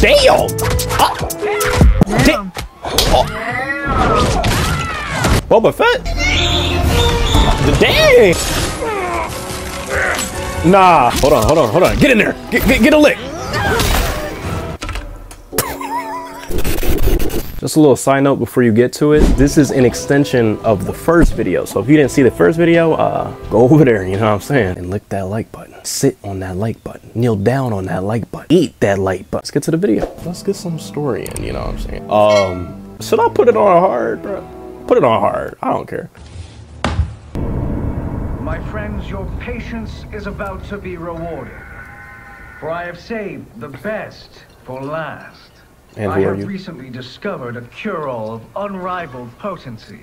Damn! Damn. Oh. Boba Fett? Dang! Nah, hold on. Get in there! Get a lick! Just a little side note before you get to it. This is an extension of the first video. So if you didn't see the first video, go over there, you know what I'm saying? And lick that like button. Sit on that like button. Kneel down on that like button. Eat that like button. Let's get to the video. Let's get some story in, you know what I'm saying? Should I put it on hard, bro? Put it on hard. I don't care. My friends, your patience is about to be rewarded. For I have saved the best for last. And I have recently discovered a cure-all of unrivaled potency.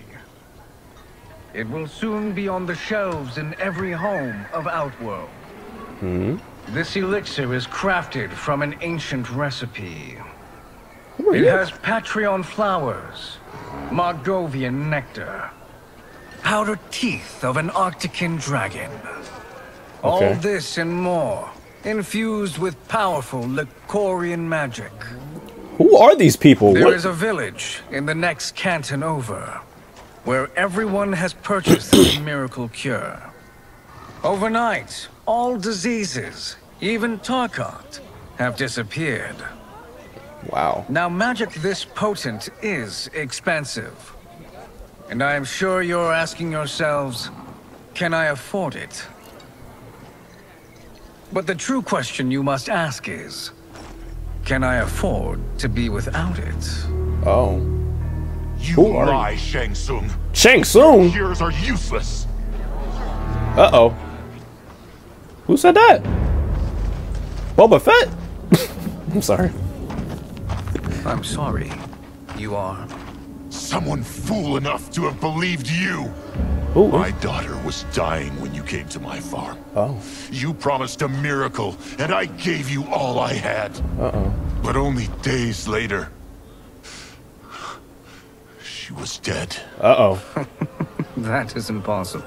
It will soon be on the shelves in every home of Outworld. Mm-hmm. This elixir is crafted from an ancient recipe. It has Patreon flowers, Margovian nectar, powdered teeth of an Arctican dragon. Okay. All this and more, infused with powerful Licorian magic. Who are these people? There is a village in the next canton over where everyone has purchased this miracle cure. Overnight, all diseases, even Tarkot, have disappeared. Wow. Now, magic this potent is expensive. And I am sure you're asking yourselves, can I afford it? But the true question you must ask is, can I afford to be without it? Oh. You lie, Shang Tsung. Shang Tsung? Cures are useless. Uh-oh. Who said that? Boba Fett? I'm sorry. I'm sorry. You are? Someone fool enough to have believed you. Ooh. My daughter was dying when you came to my farm. Oh. You promised a miracle, and I gave you all I had. Uh-oh. But only days later, she was dead. Uh-oh. That is impossible.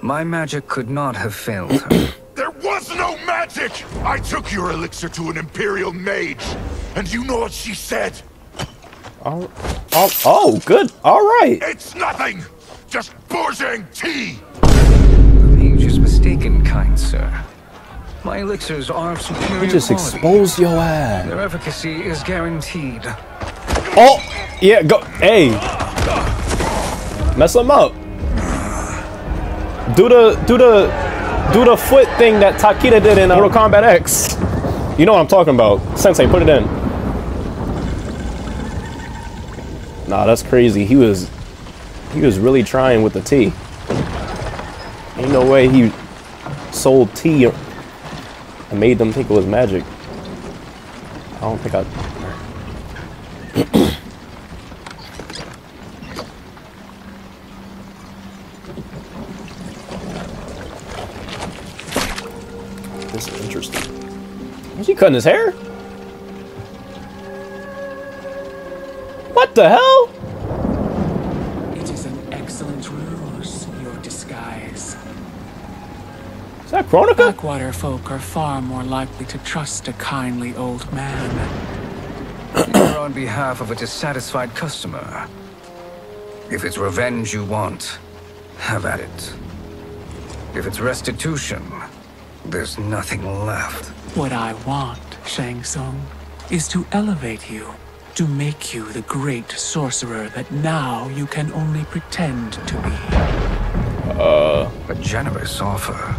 My magic could not have failed her. There was no magic! I took your elixir to an imperial mage, and you know what she said? Oh, good. All right. It's nothing! Just Borzang tea! The mage is mistaken, kind sir. My elixirs are of superior quality. Just expose your ass. Their efficacy is guaranteed. Oh! Yeah, go. Hey! Mess them up. Do the foot thing that Takeda did in Mortal Kombat X. You know what I'm talking about. Sensei, put it in. Nah, that's crazy. He was really trying with the tea. Ain't no way he sold tea and made them think it was magic. I don't think I... This is interesting. Was he cutting his hair? What the hell? Is that Chronica? Backwater folk are far more likely to trust a kindly old man. You're on behalf of a dissatisfied customer. If it's revenge you want, have at it. If it's restitution, there's nothing left. What I want, Shang Tsung, is to elevate you, to make you the great sorcerer that now you can only pretend to be. A generous offer.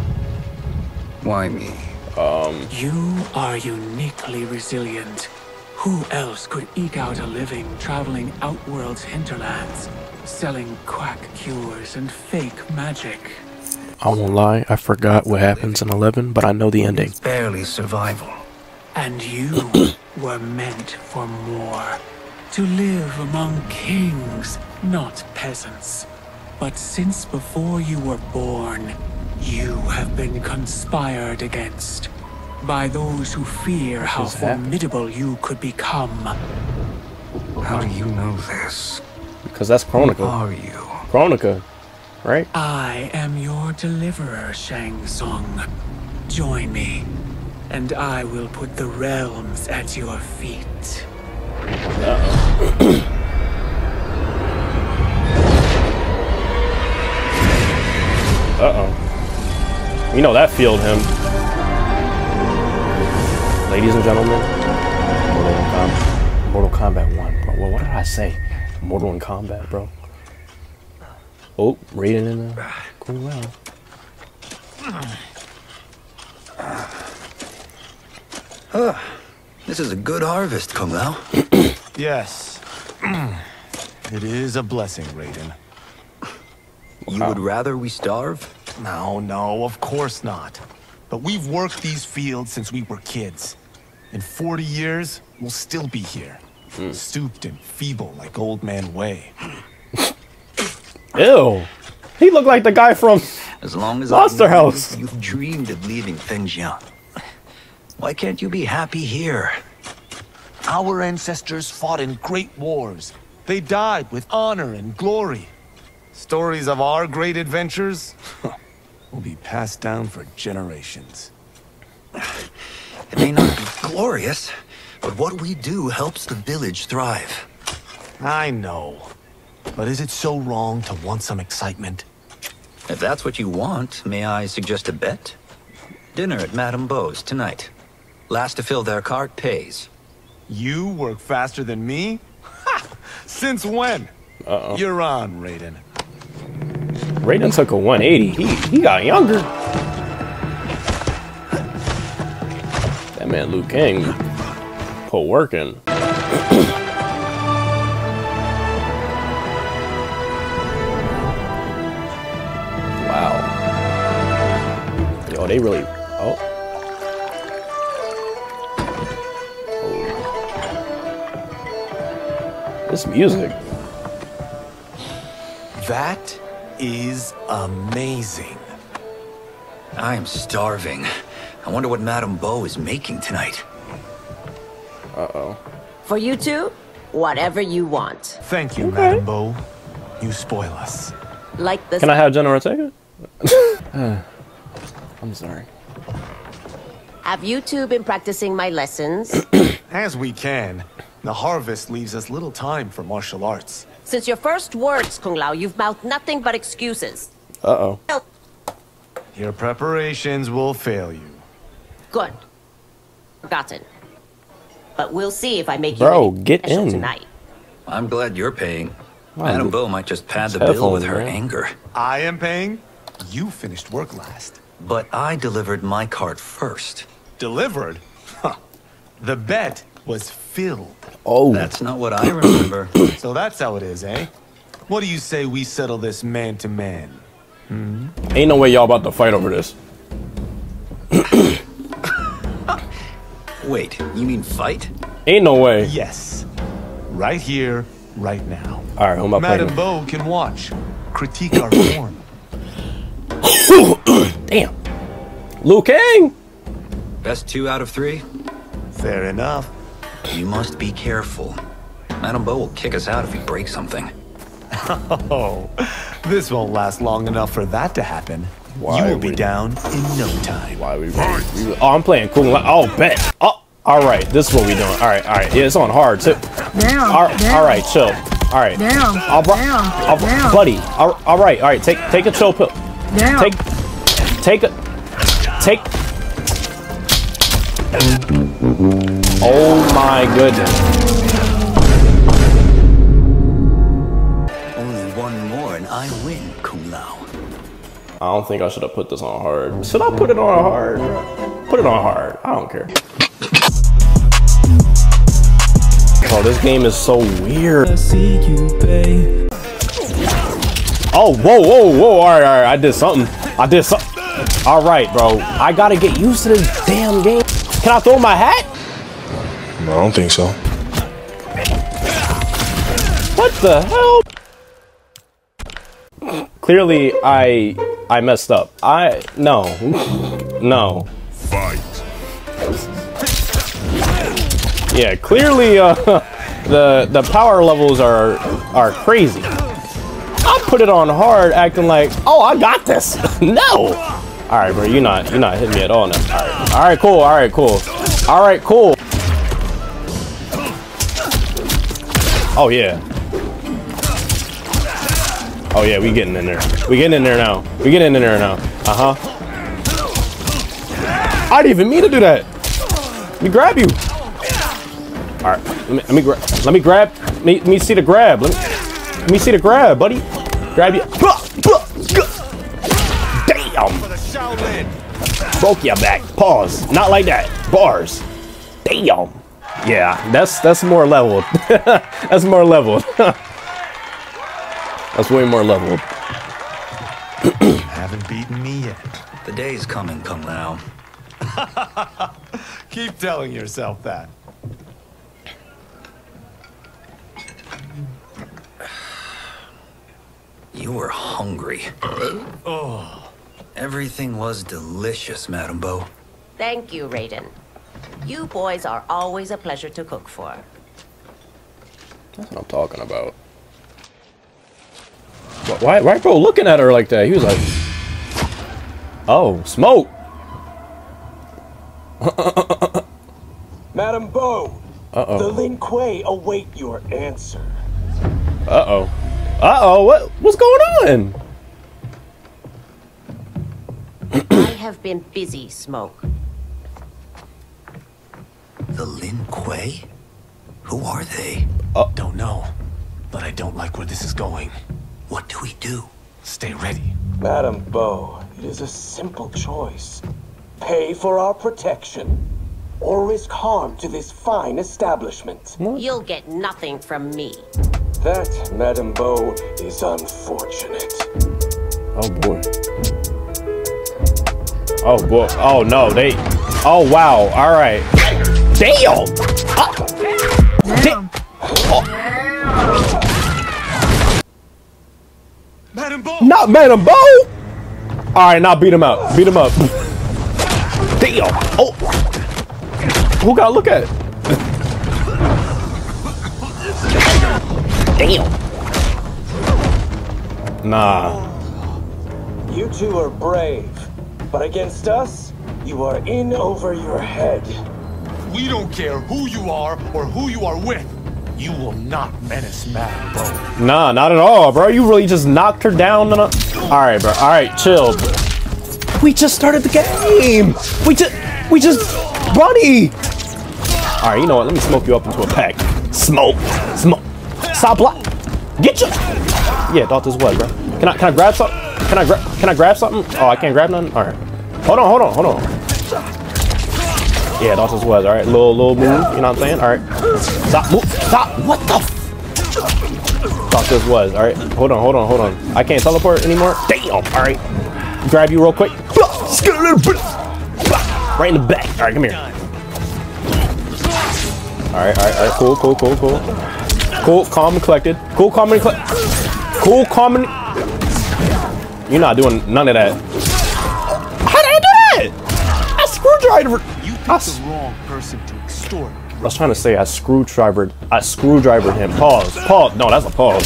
Why me? You are uniquely resilient. Who else could eke out a living traveling Outworld's hinterlands, selling quack cures and fake magic? I won't lie, I forgot what happens in 11, but I know the ending. It's barely survival. And you were meant for more. To live among kings, not peasants. But since before you were born, you have been conspired against by those who fear how formidable you could become. How do you know this? Because that's Chronica. Who are you? Chronica, right? I am your deliverer, Shang Tsung. Join me and I will put the realms at your feet. Uh-oh. Uh-oh. You know that feeled him. Ladies and gentlemen, Mortal Kombat 1, bro. Well, what did I say? Mortal and Kombat, bro. Oh, Raiden in the Kung Lao. This is a good harvest, Kung Lao. Yes. It is a blessing, Raiden. You would rather we starve? No, no, of course not. But we've worked these fields since we were kids. In 40 years, we'll still be here. Stooped and feeble like old man Wei. Ew. He looked like the guy from Monster House. You've dreamed of leaving Fengjian. Why can't you be happy here? Our ancestors fought in great wars. They died with honor and glory. Stories of our great adventures will be passed down for generations. It may not be glorious, but what we do helps the village thrive. I know. But is it so wrong to want some excitement? If that's what you want, may I suggest a bet? Dinner at Madame Bo's tonight. Last to fill their cart pays. You work faster than me? Ha! Since when? Uh-oh. You're on, Raiden. Raiden took a 180. He got younger. That man Liu Kang put work in. Wow. Yo, they really. Oh. Oh. This music. That is amazing. I'm starving. I wonder what Madame Bo is making tonight. Uh-oh. For you two, whatever you want. Thank you, okay. Madame Bo. You spoil us. Like this. Can I have Jenna Ortega? I'm sorry. Have you two been practicing my lessons? As we can. The harvest leaves us little time for martial arts. Since your first words, Kung Lao, you've mouthed nothing but excuses. Uh-oh. Your preparations will fail you. Good. Forgotten. But we'll see if I make you ready get in tonight. I'm glad you're paying. Wow, Madame Bo might just pad the bill with her anger. I am paying? You finished work last. But I delivered my cart first. Delivered? Huh. The bet was filled. Oh. That's not what I remember. So that's how it is, eh? What do you say we settle this man to man? Hmm? Ain't no way y'all about to fight over this. Wait, you mean fight? Ain't no way. Yes. Right here, right now. All right, who am I playing? Madame Bo can watch. Critique our form. Damn. Liu Kang. Best 2 out of 3. Fair enough. You must be careful. Madame Bo will kick us out if we break something. Oh, this won't last long enough for that to happen. Why you will be down in no time. Why we I'm playing Kung Lao. Oh, bet. Oh, all right. This is what we doing. All right, all right. Yeah, it's on hard too. Down. All right, chill. All right. Down. Down. Buddy. All right, all right. Take a chill pill. Down. Take. Oh my goodness. Only one more and I win, Kung Lao. I don't think I should have put this on hard. Should I put it on hard? Put it on hard. I don't care. Oh, this game is so weird. Oh, whoa, whoa, whoa. All right. I did something. All right, bro. I gotta get used to this damn game. Can I throw my hat? No, I don't think so. What the hell? Clearly, I messed up. No. Fight. Yeah, clearly the power levels are crazy. I put it on hard, acting like, oh, I got this. No. All right, bro. You're not hitting me at all now. All right. All right. Cool. All right. Cool. All right. Cool. Oh yeah. Oh yeah. We getting in there. We getting in there now. We getting in there now. Uh huh. I didn't even mean to do that. Let me grab you. All right. Let me see the grab. Let me see the grab, buddy. Grab you. Damn. Broke your back. Pause. Not like that. Bars. Damn. Yeah, that's more leveled. That's more leveled. That's way more leveled. Haven't beaten me yet. The day's coming, Kung Lao. Keep telling yourself that. You were hungry. Oh, everything was delicious, Madame Bo. Thank you, Raiden. You boys are always a pleasure to cook for. That's what I'm talking about. Why bro looking at her like that? He was like, oh, Smoke. Madame Bo, uh-oh. The Lin Kuei await your answer. Uh-oh. Uh-oh, what's going on? I have been busy, Smoke. The Lin Kuei? Who are they? Don't know, but I don't like where this is going. What do we do? Stay ready. Madame Bo, it is a simple choice. Pay for our protection, or risk harm to this fine establishment. What? You'll get nothing from me. That, Madame Bo, is unfortunate. Oh boy. Oh boy. Oh no, they. Oh wow. All right. Damn. Damn. Oh. Madame Bo. Not Madame Bo. All right, now beat him up. Beat him up. Damn. Oh. Who gotta look at it? Damn. Nah. You two are brave, but against us, you are in over your head. We don't care who you are or who you are with. You will not menace Madame Bo. Nah, not at all, bro. You really just knocked her down. All right, bro. All right, chill. We just started the game. Buddy. All right, you know what? Let me smoke you up into a pack. Smoke. Stop block. Get you. Yeah, thought this was, bro. Can I grab something? Can I grab something? Oh, I can't grab nothing. All right. Hold on. Yeah, thought this was. All right. Little move. You know what I'm saying? All right. Stop. Move. Stop. What the? Thought this was. All right. Hold on. I can't teleport anymore. Damn. All right. Grab you real quick. Right in the back. All right. Come here. All right. Cool. Cool, calm, and collected. Cool, calm, and... You're not doing none of that. How did I do that? I screwdriver... You picked the wrong person to extort. I was trying to say I screwdrivered him. Pause. No, that's a pause.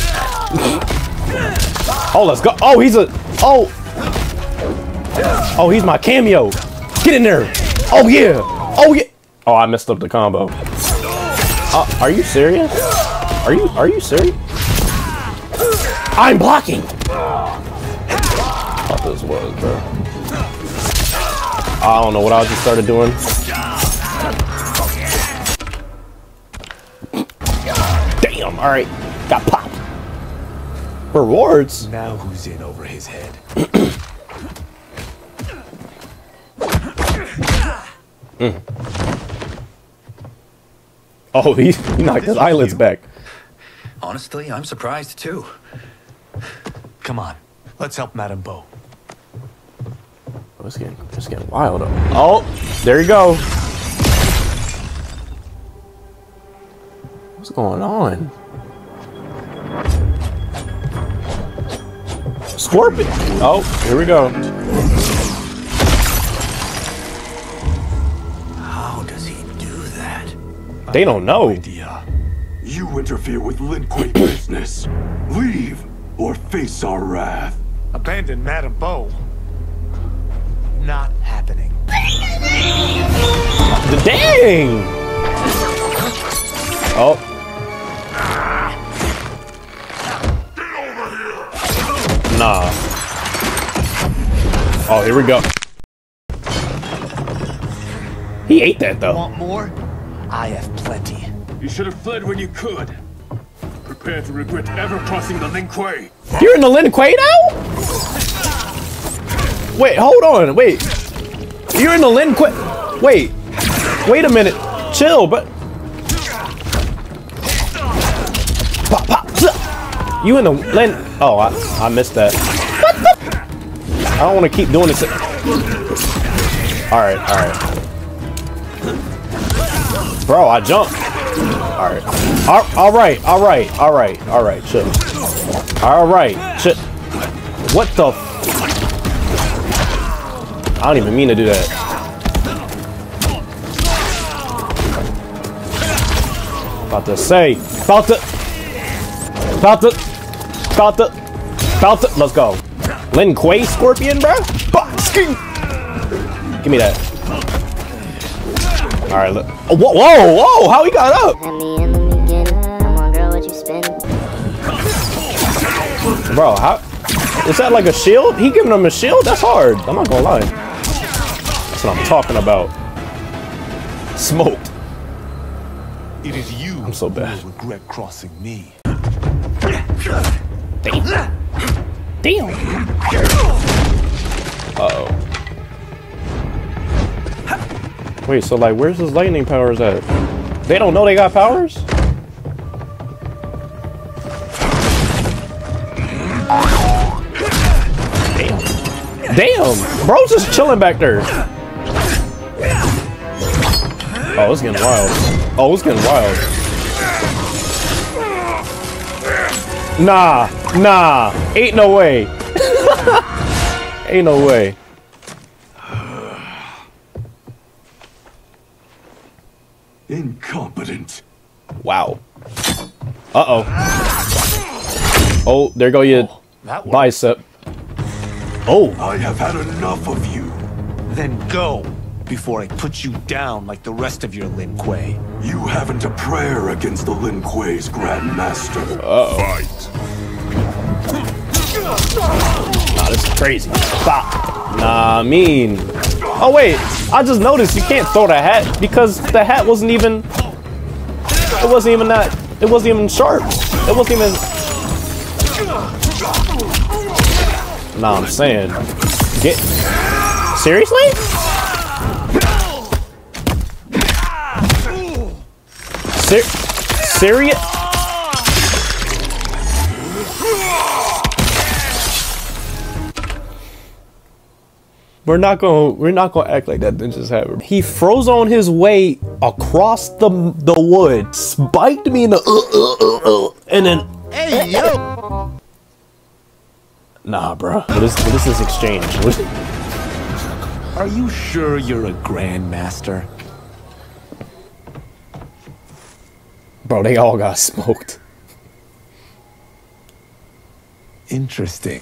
Oh, let's go. Oh, he's a... Oh. Oh, he's my cameo. Get in there. Oh, yeah. Oh, I messed up the combo. Are you serious? Are you serious? I'm blocking! Thought this was, bro. I don't know what I just started doing. Damn, alright. Got popped. Rewards? Now who's in over his head? Oh, he knocked his eyelids back. Honestly, I'm surprised too. Come on, let's help Madame Bo. Oh, it's getting wild up. Oh, there you go. What's going on? Scorpion. Oh, here we go. How does he do that? They don't know. You interfere with Lin Kuei business. Leave or face our wrath. Abandon Madame Bo. not happening. Dang! Oh. Nah. Oh, here we go. He ate that though. Want more? I have plenty. You should have fled when you could. Prepare to regret ever crossing the Lin Kuei. You're in the Lin Kuei now? Wait, hold on. Wait. You're in the Lin Kuei. Wait. Wait a minute. Chill, but. Pop, pop. You in the Lin. Oh, I missed that. What the? I don't want to keep doing this. Alright, alright. Bro, I jumped. Alright. Alright, alright, alright, alright, chill. Alright, chill. What the f. I don't even mean to do that. About to. Let's go. Lin Kuei Scorpion, bro. Give me that. All right, look. Oh, whoa, whoa, whoa! How he got up? Bro, how? Is that like a shield? He giving him a shield? That's hard. I'm not gonna lie. That's what I'm talking about. Smoked. It is you. I'm so bad. Regret crossing me. Damn. Damn. Uh-oh. Wait, so like where's his lightning powers at? They don't know they got powers? Damn. Damn. Bro's just chilling back there. Oh, it's getting wild. Oh, it's getting wild. Nah, nah, ain't no way. Ain't no way. Incompetent. Wow. Uh-oh. Oh, there go your bicep. Oh. I have had enough of you. Then go. Before I put you down like the rest of your Lin Kuei. You haven't a prayer against the Lin Kuei's Grand Master. Uh-oh. Fight. Nah, this is crazy. Stop. Nah, I mean. Oh, wait. I just noticed you can't throw the hat because the hat wasn't even. It wasn't even that. It wasn't even sharp. It wasn't even. Nah, I'm saying. Get. Seriously? Serious? We're not gonna act like that didn't just happen. He froze on his way across the wood, spiked me in the and then hey yo. Nah, bro. This is exchange. Are you sure you're a grandmaster? Bro, they all got smoked. Interesting.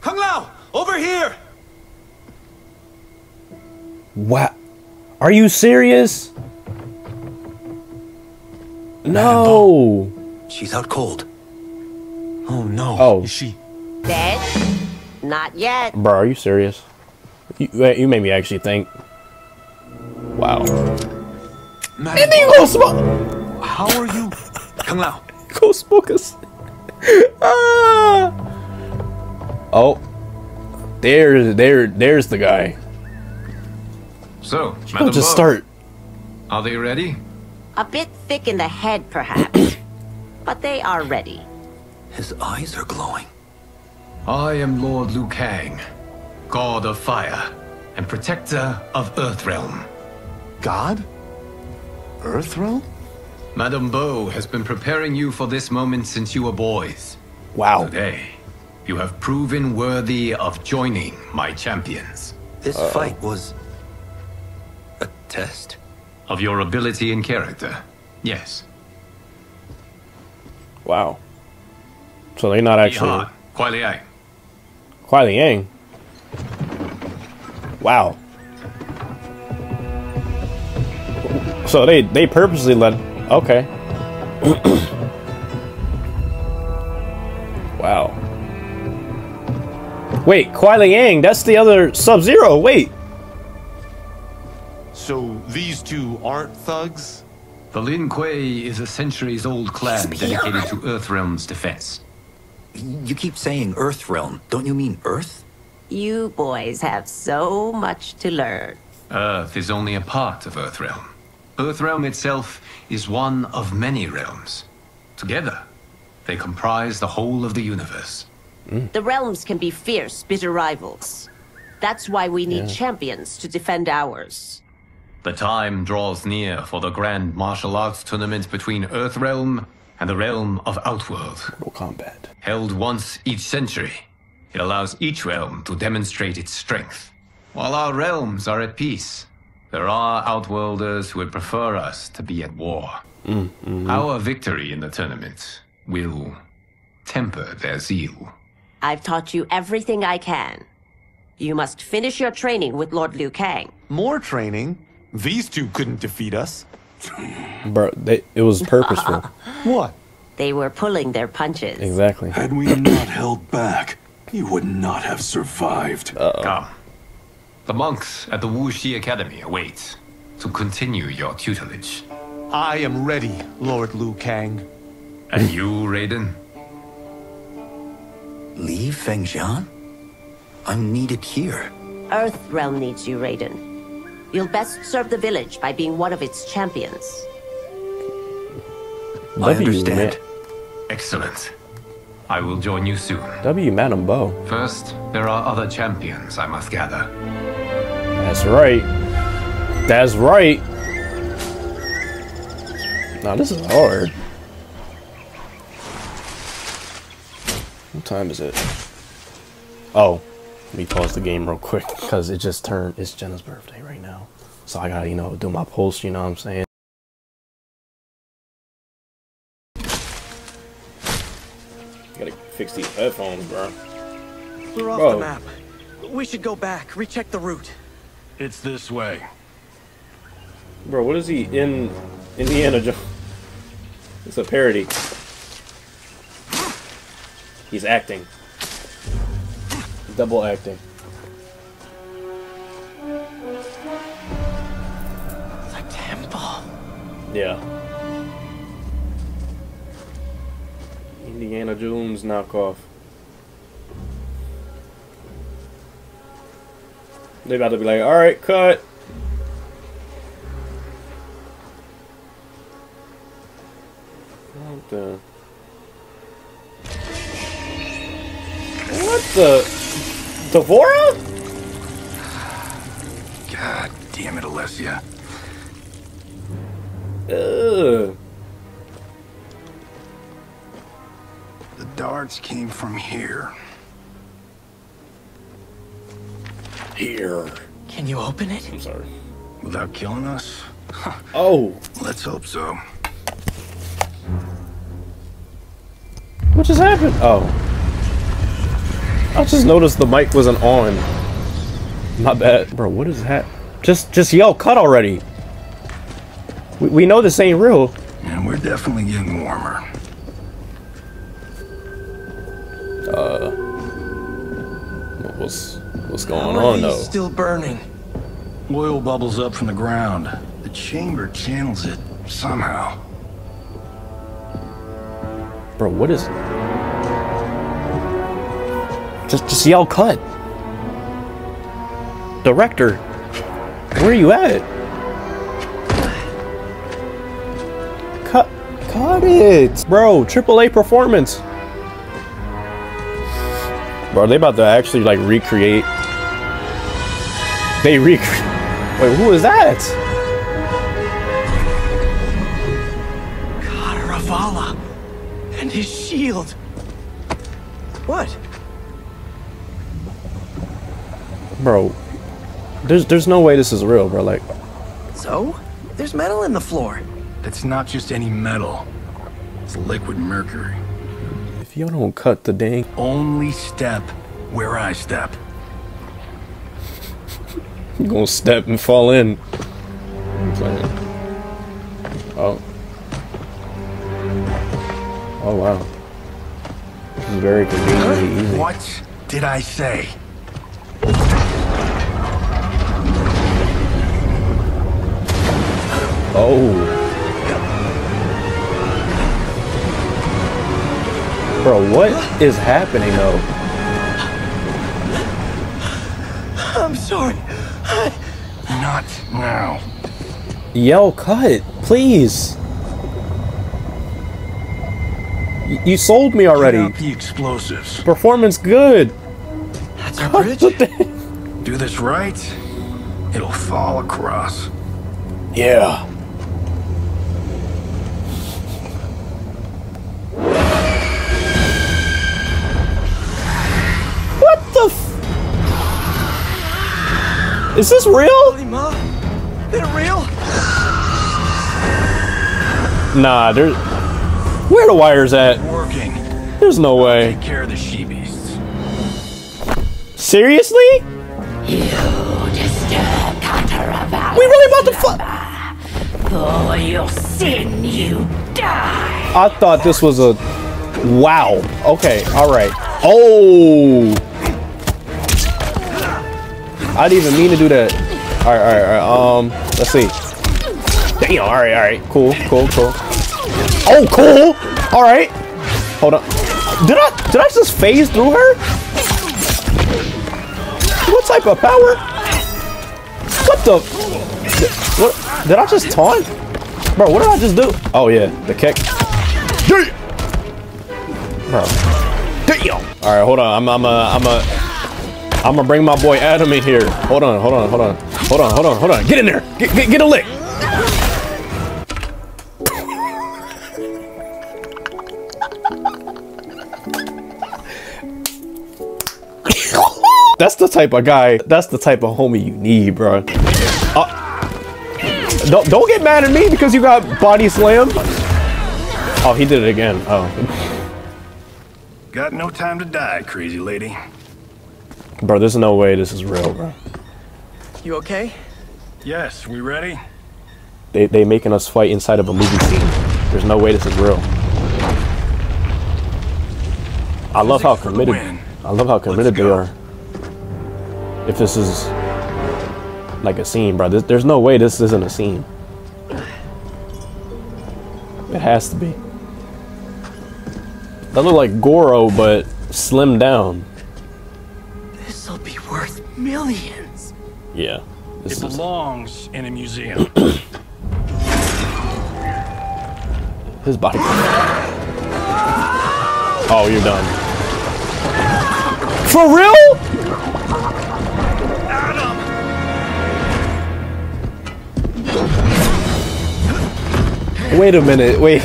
Kung Lao, over here! What? Are you serious? No! She's out cold. Oh no. Oh. Is she dead? Not yet. Bro, are you serious? You made me actually think. Wow. Madame and they go smoke! How are you? Kung Lao. Go smoke us. Ah. Oh. There's the guy. So, Madame Bo, start. Are they ready? A bit thick in the head, perhaps. But they are ready. His eyes are glowing. I am Lord Liu Kang, God of Fire, and Protector of Earthrealm. God? Earthrealm? Madame Bo has been preparing you for this moment since you were boys. Wow. Today, you have proven worthy of joining my champions. This fight was a test of your ability and character. Yes. Wow. So they're not actually. Kuai Liang. Kuai Liang. Wow. So they purposely let... Okay. Wow. Wait, Kuai Liang, that's the other Sub-Zero, wait! So these two aren't thugs? The Lin Kuei is a centuries-old clan dedicated to Earthrealm's defense. You keep saying Earthrealm. Don't you mean Earth? You boys have so much to learn. Earth is only a part of Earthrealm. Earthrealm itself is one of many realms. Together, they comprise the whole of the universe. Mm. The realms can be fierce, bitter rivals. That's why we need champions to defend ours. The time draws near for the grand martial arts tournament between Earthrealm and the realm of Outworld. Mortal Kombat. Held once each century, it allows each realm to demonstrate its strength. While our realms are at peace, there are Outworlders who would prefer us to be at war. Mm-hmm. Our victory in the tournament will temper their zeal. I've taught you everything I can. You must finish your training with Lord Liu Kang. More training? These two couldn't defeat us. Bro, it was purposeful. What? They were pulling their punches. Exactly. Had we not held back, you would not have survived. Uh-oh. Come. The monks at the Wu Shi Academy await to continue your tutelage. I am ready, Lord Liu Kang. And you, Raiden? Leave Fengxian? I'm needed here. Earthrealm needs you, Raiden. You'll best serve the village by being one of its champions. I understand. Excellent. I will join you soon. Madame Bo. First, there are other champions I must gather. That's right. That's right. Now this is hard. What time is it? Oh. Let me pause the game real quick because it just turned. It's Jenna's birthday right now, so I gotta, you know, do my pulse. You know what I'm saying? Gotta fix these headphones, bro. We're off the map. We should go back, recheck the route. It's this way, bro. What is he in Indiana Jones? It's a parody. He's acting. Double acting. The temple. Yeah. Indiana Jones knockoff. They about to be like, all right, cut. What the? What the? D'Vorah? God damn it, Alessia. Ugh. The darts came from here. Here. Can you open it? I'm sorry. Without killing us? Huh. Oh. Let's hope so. What just happened? Oh. I just noticed the mic wasn't on. My bad. Bro, what is that? Just yell, cut already. We know this ain't real. And we're definitely getting warmer. What's going on though? Still burning. Oil bubbles up from the ground. The chamber channels it somehow. Bro, what is it? Just yell cut. Director, where are you at? Cut it. Bro, AAA performance. Bro, are they about to actually like recreate? They wait, who is that? God, Ravala and his shield. What? Bro, there's no way this is real, bro. Like, so there's metal in the floor. That's not just any metal. It's liquid mercury. If you don't cut the dang, only step where I step. You're gonna step and fall in. I'm playing. Oh. Oh wow. This is very conveniently easy. What did I say? Oh. Bro, what is happening though? I'm sorry. Not now. Yell cut, please. You sold me already. Get out the explosives. Performance good. That's our bridge. Do this right, it'll fall across. Yeah. What the f— is this real? Holy ma, they're real? Nah, there's— where the wires at? Working. There's no way. Take care of the she beasts. Seriously? You disturb Katara. We really about to fuck. For your sin, you die. I thought this was a— wow. Okay, alright. Oh! I didn't even mean to do that. Alright, alright, alright. Let's see. Damn, alright, alright. Cool, cool, cool. Oh, cool! Alright. Hold on. Did I just phase through her? What type of power? What the— what? Did I just taunt? Bro, what did I just do? Oh, yeah. The kick. Damn! Bro. Damn! Alright, hold on. I'm gonna bring my boy Adam in here. Hold on, hold on, hold on. Hold on, hold on, hold on. Get in there! Get a lick! That's the type of guy, that's the type of homie you need, bro. Don't get mad at me because you got body slammed. Oh, he did it again. Oh. Got no time to die, crazy lady. Bro, there's no way this is real, bro. You okay? Yes, we ready? They making us fight inside of a movie scene. There's no way this is real. I love how committed. I love how committed they are. If this is like a scene, bro. There's no way this isn't a scene. It has to be. That look like Goro, but slimmed down. This'll be worth millions. Yeah. It belongs in a museum. His body. Oh, you're done. For real? Wait a minute, wait.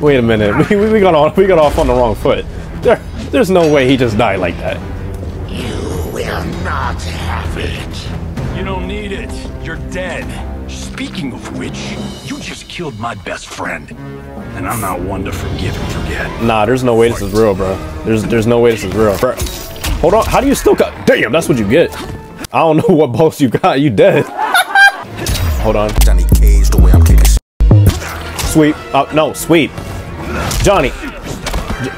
Wait a minute. We got off on the wrong foot. There's no way he just died like that. You will not have it. You don't need it. You're dead. Speaking of which, you just killed my best friend. And I'm not one to forgive and forget. Nah, there's no way this is real, bro. There's no way this is real. Bro. Hold on, how do you still got— damn, that's what you get. I don't know what boss you got, you dead. Hold on. Johnny Cage, the way I'm kicking. Sweep. Oh, no, sweep. Johnny.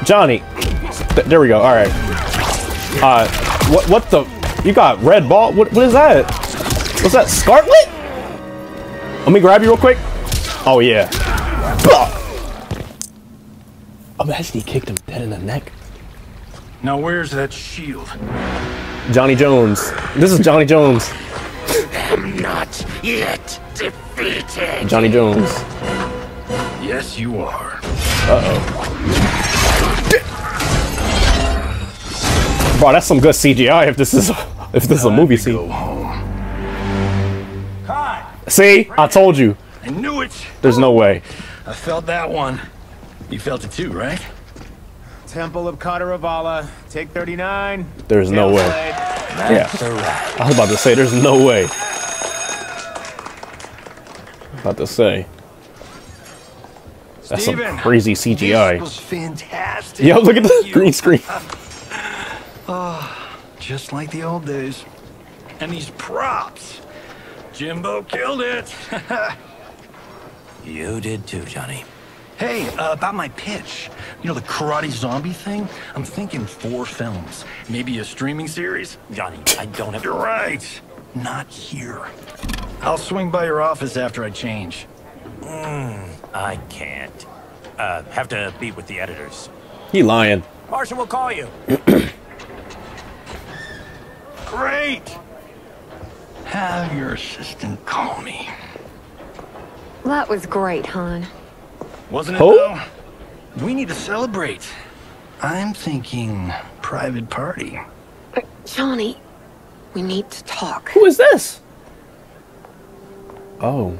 Johnny. There we go. All right. What the? You got red ball? What is that? What's that? Scarlet? Let me grab you real quick. Oh, yeah. Imagine he kicked him dead in the neck. Now, where's that shield? Johnny Jones. This is Johnny Jones. I'm not yet defeated. Johnny Jones. Yes, you are. Uh-oh. Bro, that's some good CGI if this is a movie scene. See? I told you. I knew it. There's no way. I felt that one. You felt it too, right? Temple of Kataravala, take 39. There's no way. That's right. I was about to say, there's no way. About to say. That's some crazy CGI. This was fantastic. Yo, look at the green screen. Oh, just like the old days. And these props! Jimbo killed it! You did too, Johnny. Hey, about my pitch. You know, the karate zombie thing? I'm thinking 4 films. Maybe a streaming series? Johnny, I don't have... You're right! Not here. I'll swing by your office after I change. I can't. Have to be with the editors. He lying. Marshall will call you. Great! Have your assistant call me. That was great, hon. Wasn't it, though? We need to celebrate. I'm thinking private party. Johnny, we need to talk. Who is this? Oh.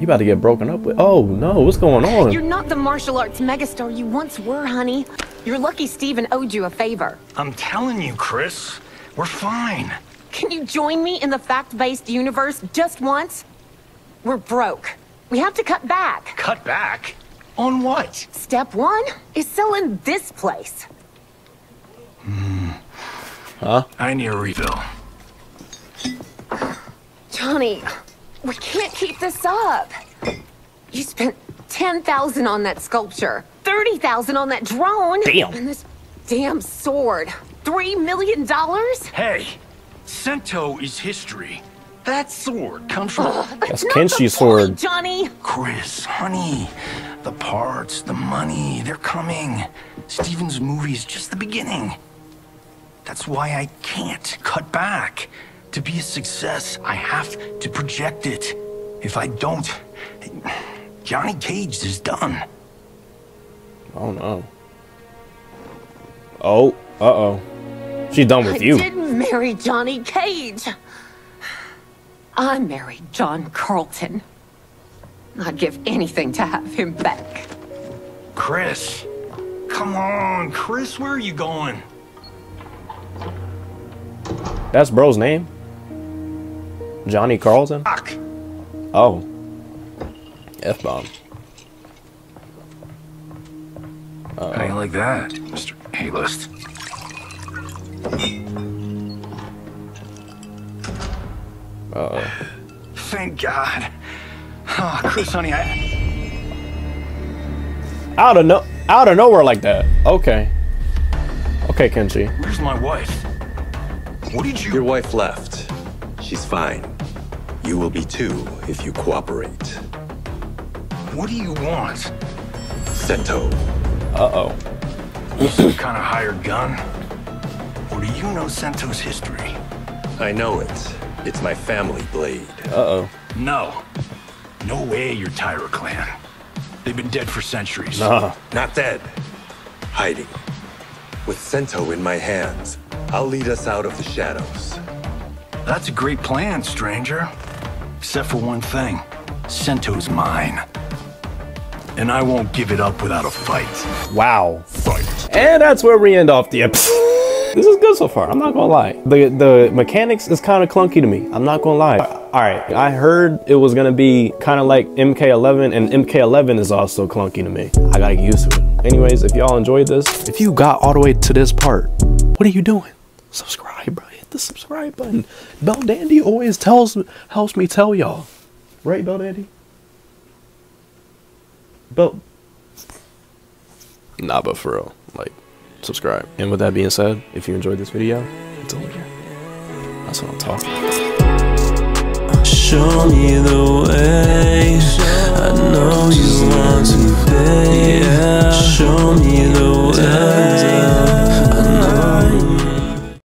You about to get broken up with. Oh, no. What's going on? You're not the martial arts megastar you once were, honey. You're lucky Steven owed you a favor. I'm telling you, Chris. We're fine. Can you join me in the fact-based universe just once? We're broke. We have to cut back. Cut back? On what? Step 1 is selling this place. Huh? I need a refill. Johnny, we can't keep this up. You spent $10,000 on that sculpture, $30,000 on that drone, and this damn sword. $3 million? Hey, Sento is history. That sword comes from... That's Kenshi's sword. Johnny! Chris, honey, the parts, the money, they're coming. Steven's movie's just the beginning. That's why I can't cut back. To be a success, I have to project it. If I don't, Johnny Cage is done. Oh, no. Oh, uh-oh. She's done with you. I didn't marry Johnny Cage. I married John Carlton. I'd give anything to have him back. Chris. Come on, Chris, where are you going? That's bro's name? Johnny Carlton? Fuck. Oh. F-bomb. How you like that, Mr. A-list? Thank God. Oh, Chris, honey, out of nowhere like that. Okay. Okay, Kenshi. Where's my wife? What did you... Your wife left. She's fine. You will be too if you cooperate. What do you want? Sento. Uh-oh. Some kind of hired gun? Or do you know Sento's history? I know it. It's my family blade. Uh-oh. No. No way you're Tyra clan. They've been dead for centuries. Nah. Not dead. Hiding. With Sento in my hands, I'll lead us out of the shadows. That's a great plan, stranger. Except for one thing. Sento's mine. And I won't give it up without a fight. Wow. Fight. And that's where we end off the episode. This is good so far, I'm not gonna lie. The mechanics is kind of clunky to me, I'm not gonna lie. Alright, I heard it was gonna be kind of like MK11, and MK11 is also clunky to me. I gotta get used to it. Anyways, if y'all enjoyed this, if you got all the way to this part, what are you doing? Subscribe, bro, hit the subscribe button. Bell Dandy always helps me tell y'all. Right, Bell Dandy? Bell... Nah, but for real, like... subscribe. And with that being said, if you enjoyed this video, it's over here. That's what I'm talking about. Show me the way.